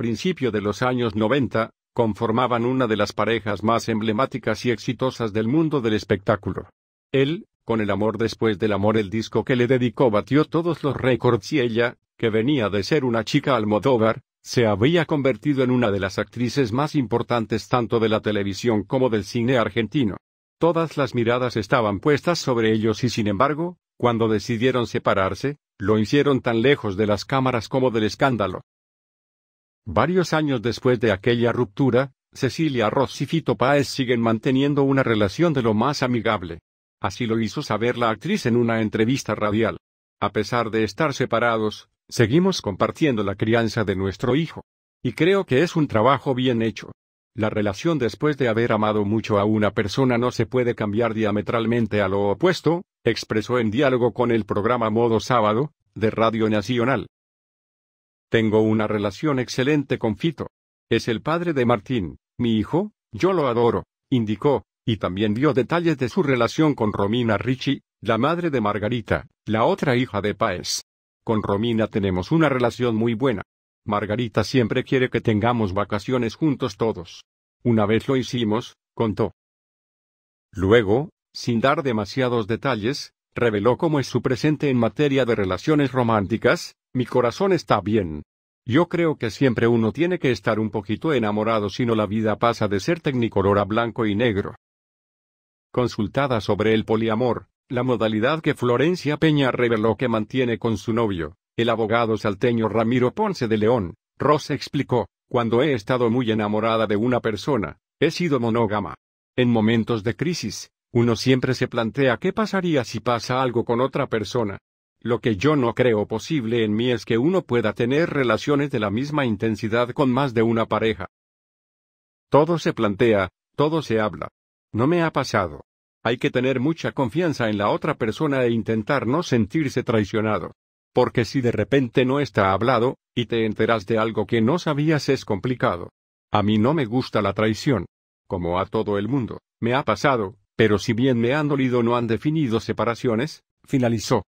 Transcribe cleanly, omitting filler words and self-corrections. principio de los años 90, conformaban una de las parejas más emblemáticas y exitosas del mundo del espectáculo. Él, con El amor después del amor, el disco que le dedicó, batió todos los récords, y ella, que venía de ser una chica Almodóvar, se había convertido en una de las actrices más importantes tanto de la televisión como del cine argentino. Todas las miradas estaban puestas sobre ellos y, sin embargo, cuando decidieron separarse, lo hicieron tan lejos de las cámaras como del escándalo. Varios años después de aquella ruptura, Cecilia Roth y Fito Páez siguen manteniendo una relación de lo más amigable. Así lo hizo saber la actriz en una entrevista radial. A pesar de estar separados, seguimos compartiendo la crianza de nuestro hijo. Y creo que es un trabajo bien hecho. La relación después de haber amado mucho a una persona no se puede cambiar diametralmente a lo opuesto, expresó en diálogo con el programa Modo Sábado, de Radio Nacional. Tengo una relación excelente con Fito. Es el padre de Martín, mi hijo, yo lo adoro, indicó. Y también dio detalles de su relación con Romina Ricci, la madre de Margarita, la otra hija de Páez. Con Romina tenemos una relación muy buena. Margarita siempre quiere que tengamos vacaciones juntos todos. Una vez lo hicimos, contó. Luego, sin dar demasiados detalles, reveló cómo es su presente en materia de relaciones románticas. Mi corazón está bien. Yo creo que siempre uno tiene que estar un poquito enamorado, si no la vida pasa de ser tecnicolor a blanco y negro. Consultada sobre el poliamor, la modalidad que Florencia Peña reveló que mantiene con su novio, el abogado salteño Ramiro Ponce de León, Roth explicó: cuando he estado muy enamorada de una persona, he sido monógama. En momentos de crisis, uno siempre se plantea qué pasaría si pasa algo con otra persona. Lo que yo no creo posible en mí es que uno pueda tener relaciones de la misma intensidad con más de una pareja. Todo se plantea, todo se habla. No me ha pasado. Hay que tener mucha confianza en la otra persona e intentar no sentirse traicionado. Porque si de repente no está hablado, y te enteras de algo que no sabías, es complicado. A mí no me gusta la traición. Como a todo el mundo, me ha pasado, pero si bien me han dolido, no han definido separaciones, finalizó.